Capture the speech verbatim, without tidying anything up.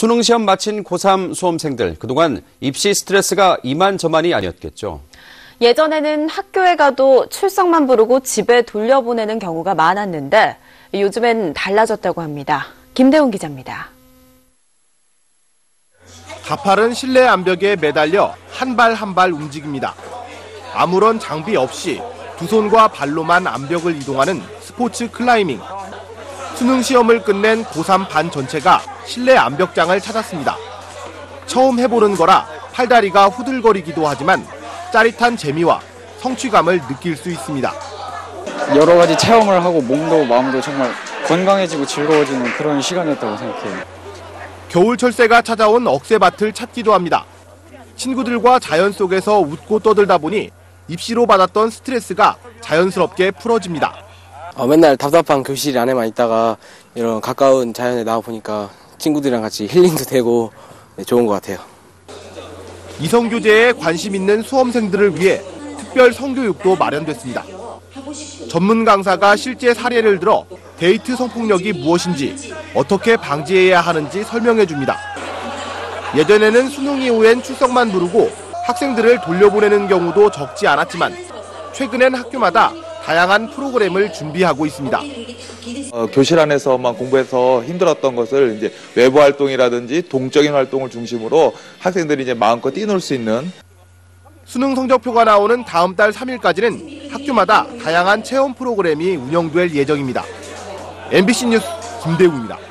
수능시험 마친 고삼 수험생들, 그동안 입시 스트레스가 이만저만이 아니었겠죠. 예전에는 학교에 가도 출석만 부르고 집에 돌려보내는 경우가 많았는데 요즘엔 달라졌다고 합니다. 김대훈 기자입니다. 가파른 실내 암벽에 매달려 한 발 한 발 움직입니다. 아무런 장비 없이 두 손과 발로만 암벽을 이동하는 스포츠 클라이밍. 수능 시험을 끝낸 고삼 반 전체가 실내 암벽장을 찾았습니다. 처음 해보는 거라 팔다리가 후들거리기도 하지만 짜릿한 재미와 성취감을 느낄 수 있습니다. 여러 가지 체험을 하고 몸도 마음도 정말 건강해지고 즐거워지는 그런 시간이었다고 생각해요. 겨울철새가 찾아온 억새밭을 찾기도 합니다. 친구들과 자연 속에서 웃고 떠들다 보니 입시로 받았던 스트레스가 자연스럽게 풀어집니다. 어, 맨날 답답한 교실 안에만 있다가 이런 가까운 자연에 나와 보니까 친구들이랑 같이 힐링도 되고 네, 좋은 것 같아요. 이성교제에 관심 있는 수험생들을 위해 특별 성교육도 마련됐습니다. 전문 강사가 실제 사례를 들어 데이트 성폭력이 무엇인지 어떻게 방지해야 하는지 설명해 줍니다. 예전에는 수능 이후엔 출석만 부르고 학생들을 돌려보내는 경우도 적지 않았지만 최근엔 학교마다 다양한 프로그램을 준비하고 있습니다. 어, 교실 안에서만 공부해서 힘들었던 것을 이제 외부 활동이라든지 동적인 활동을 중심으로 학생들이 이제 마음껏 뛰놀 수 있는. 수능 성적표가 나오는 다음 달 삼 일까지는 학교마다 다양한 체험 프로그램이 운영될 예정입니다. 엠비씨 뉴스 김대우입니다.